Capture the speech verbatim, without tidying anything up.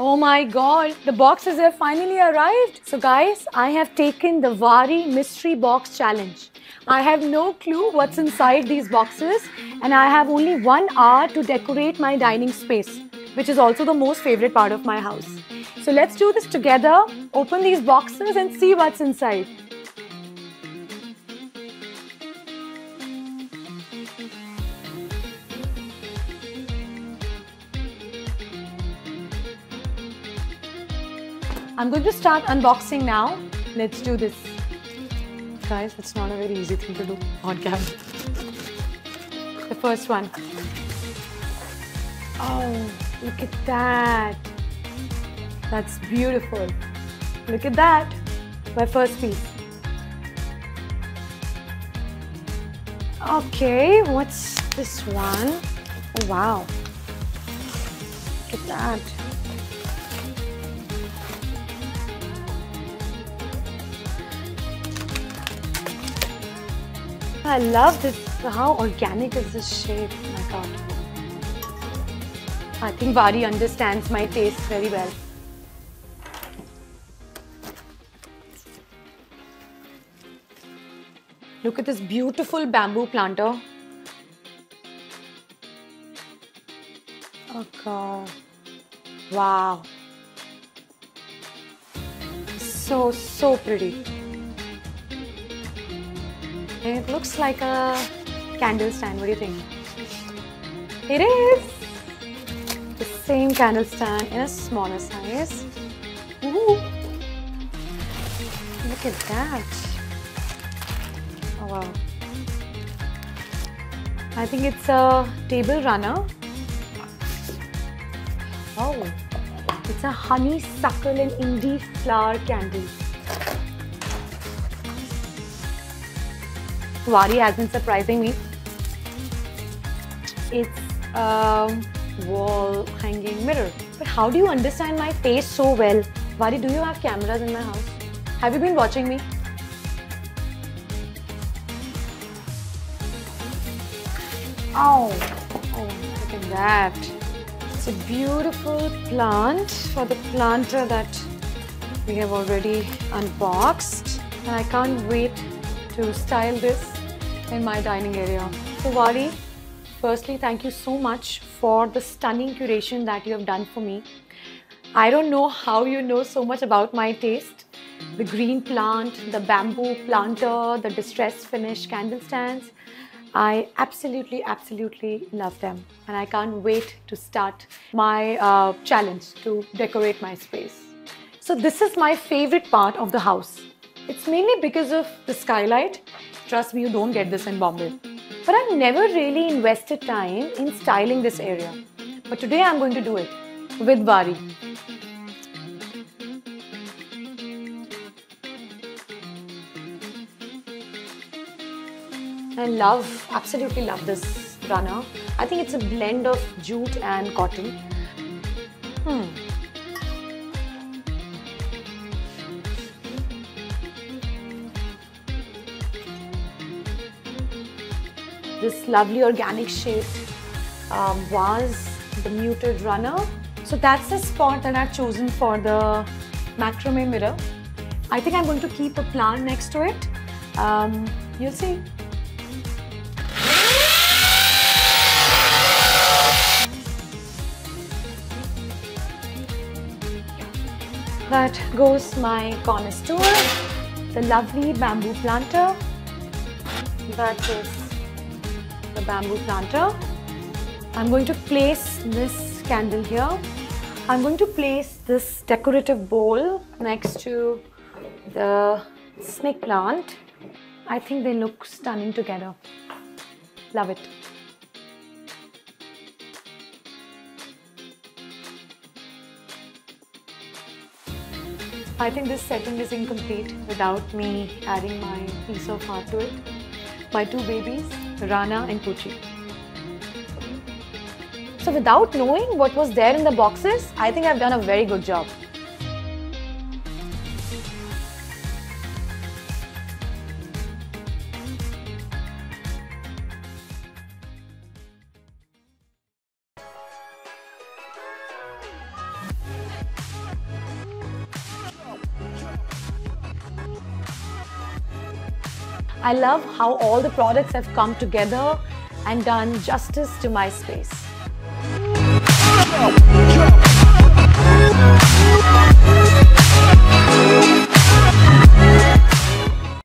Oh my god, the boxes have finally arrived. So guys, I have taken the Vaaree mystery box challenge. I have no clue what's inside these boxes and I have only one hour to decorate my dining space, which is also the most favorite part of my house. So let's do this together, open these boxes and see what's inside. I'm going to start unboxing now. Let's do this. Guys, it's not a very easy thing to do on camera. The first one. Oh, look at that. That's beautiful. Look at that. My first piece. Okay, what's this one? Oh, wow. Look at that. I love this. How organic is this shape? Oh my god. I think Vaaree understands my taste very well. Look at this beautiful bamboo planter. Oh god. Wow. So, so pretty. It looks like a candle stand. What do you think? It is the same candle stand in a smaller size. Ooh. Look at that. Oh wow. I think it's a table runner. Oh, it's a honeysuckle and indie flower candle. Vaaree has been surprising me. It's a wall hanging mirror. But how do you understand my face so well? Vaaree, do you have cameras in my house? Have you been watching me? Oh, oh, look at that. It's a beautiful plant for the planter that we have already unboxed. And I can't wait to style this in my dining area. So Vaaree, firstly, thank you so much for the stunning curation that you have done for me. I don't know how you know so much about my taste. The green plant, the bamboo planter, the distressed finish candle stands. I absolutely, absolutely love them. And I can't wait to start my uh, challenge to decorate my space. So this is my favorite part of the house. It's mainly because of the skylight. Trust me, you don't get this in Bombay. But I've never really invested time in styling this area. But today I'm going to do it with Vaaree. I love, absolutely love this runner. I think it's a blend of jute and cotton. Hmm. This lovely organic shaped um, vase, the muted runner. So that's the spot that I've chosen for the macrame mirror. I think I'm going to keep a plant next to it. Um, you'll see. That goes my connoisseur, the lovely bamboo planter. That is the bamboo planter. I'm going to place this candle here. I'm going to place this decorative bowl next to the snake plant. I think they look stunning together. Love it. I think this setting is incomplete without me adding my piece of heart to it. My two babies, Rana and Poochie. So without knowing what was there in the boxes, I think I've done a very good job. I love how all the products have come together and done justice to my space.